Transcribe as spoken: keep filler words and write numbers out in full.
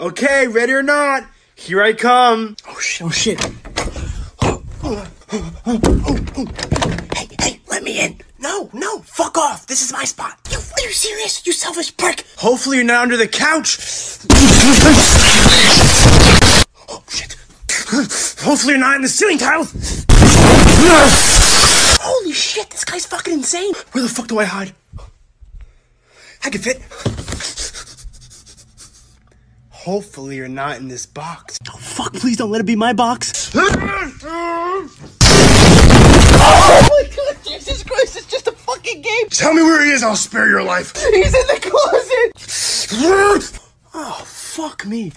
Okay, ready or not, here I come. Oh shit, oh shit. Oh, oh, oh, oh, oh, oh. Hey, hey, let me in. No, no, fuck off. This is my spot. You, are you serious? You selfish prick. Hopefully you're not under the couch. Oh shit. Hopefully you're not in the ceiling tiles. Holy shit, this guy's fucking insane. Where the fuck do I hide? I can fit. Hopefully you're not in this box. Oh fuck, please don't let it be my box. Oh my god, Jesus Christ, it's just a fucking game. Tell me where he is, I'll spare your life. He's in the closet. Oh, fuck me.